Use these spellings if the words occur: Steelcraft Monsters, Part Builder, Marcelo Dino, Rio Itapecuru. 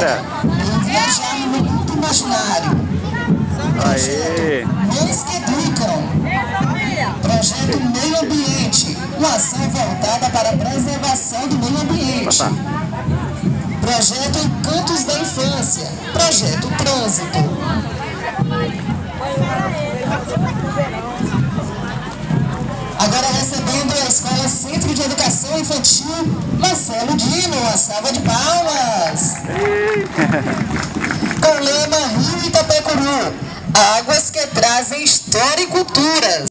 certo. Vamos viajar no mundo imaginário. Aê. Mães que educam. Projeto Meio Ambiente. Uma ação voltada para a preservação do meio ambiente. Passar. Projeto Encantos da Infância. Projeto Trânsito. Agora recebendo a Escola Centro de Educação Infantil Marcelo Dino, uma salva de palmas. Com o lema Rio Itapecuru, águas que trazem história e culturas.